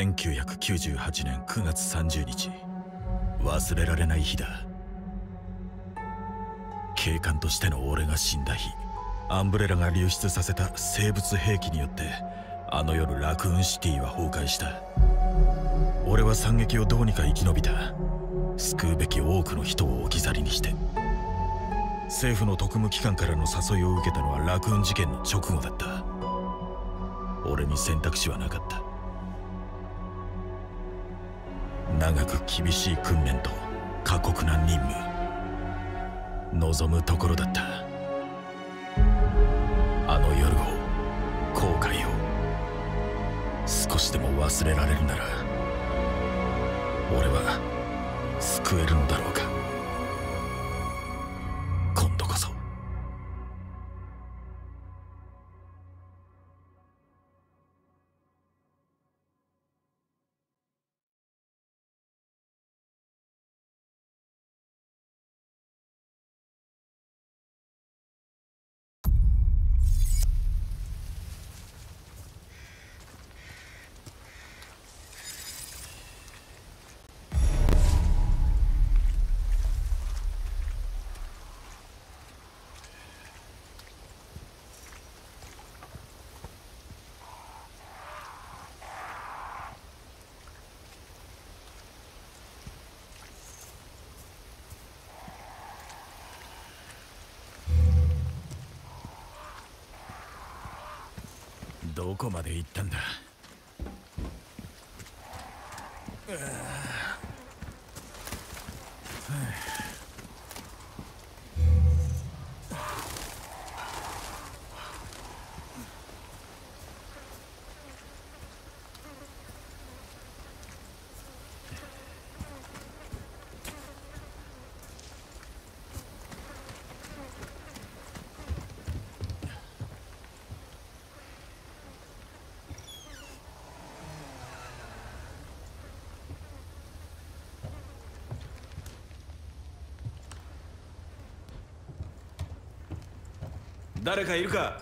1998年9月30日、忘れられない日だ。警官としての俺が死んだ日、アンブレラが流出させた生物兵器によって、あの夜ラクーンシティは崩壊した。俺は惨劇をどうにか生き延びた。救うべき多くの人を置き去りにして。政府の特務機関からの誘いを受けたのはラクーン事件の直後だった。俺に選択肢はなかった。長く厳しい訓練と過酷な任務、望むところだった。あの夜を、後悔を少しでも忘れられるなら、俺は救えるのだろうか。どこまで行ったんだ。誰かいるか。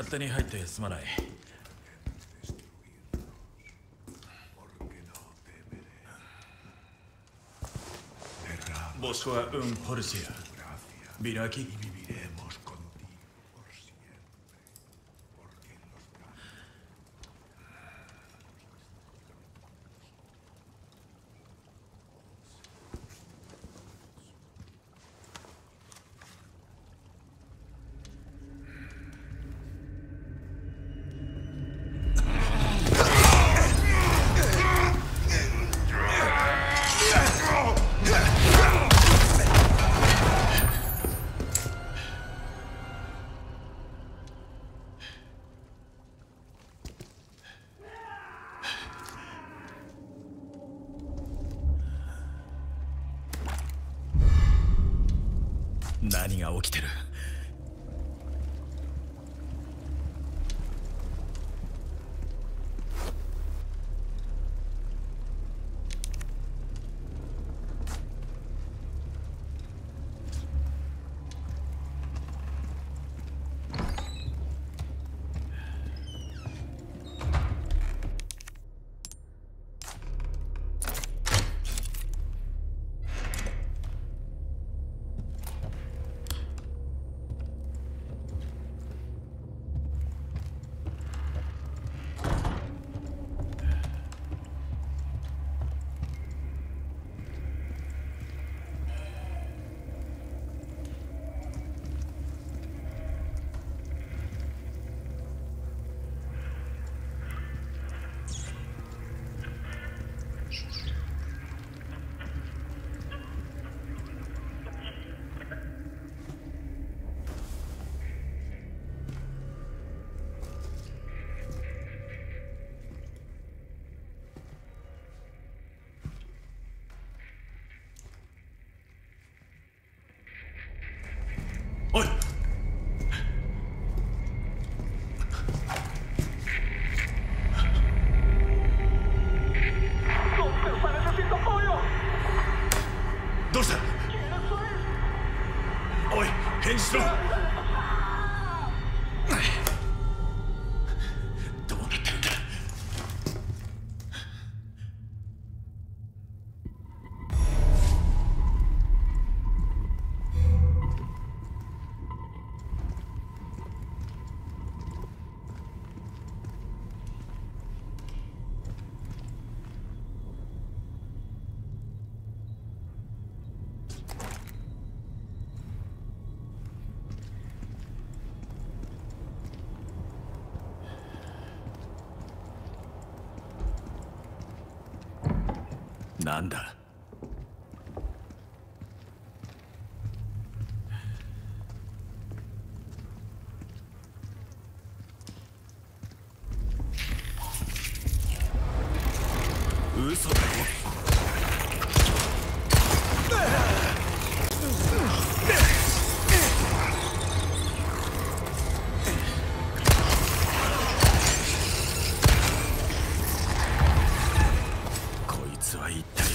勝手に入ってすまない。ボスはウンポルシア、ビラキ。何が起きてる？なんだ。嘘だよ。こいつは一体。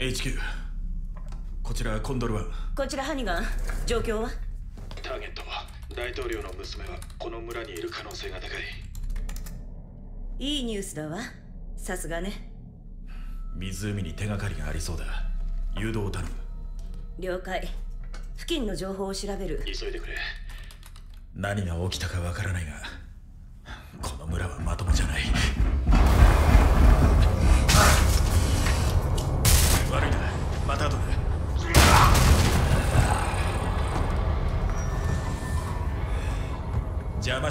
HQ、 こちらコンドルワン。こちらハニガン、状況は？ターゲットは大統領の娘がこの村にいる可能性が高い。いいニュースだわ。さすがね。湖に手がかりがありそうだ。誘導を頼む。了解。付近の情報を調べる。急いでくれ。何が起きたかわからないが、この村はまともじゃない。悪いな、また後で。邪魔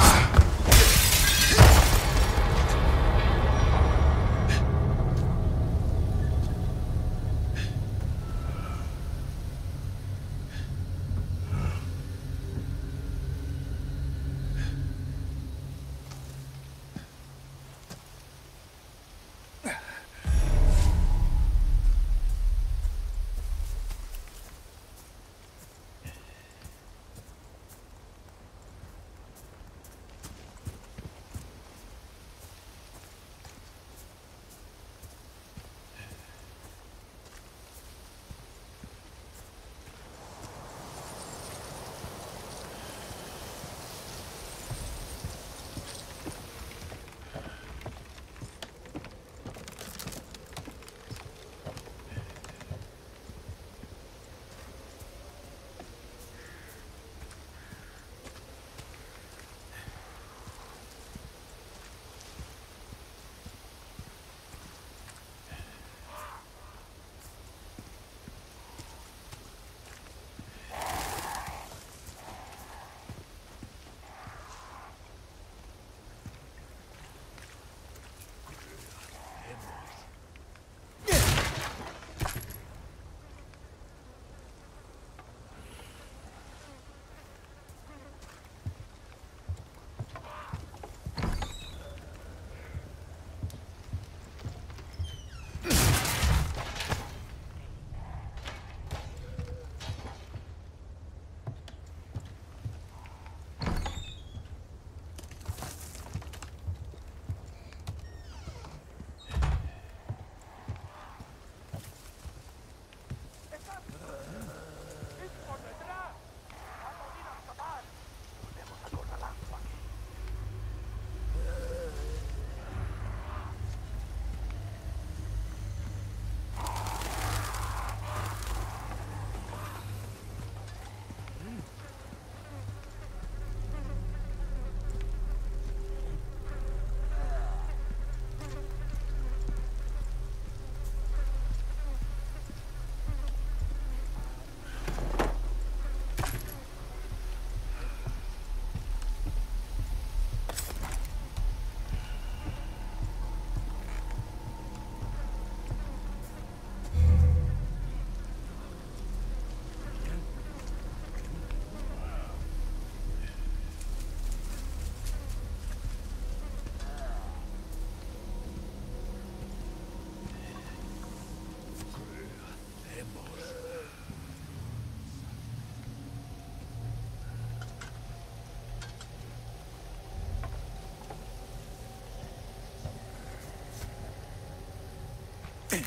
Ahí está.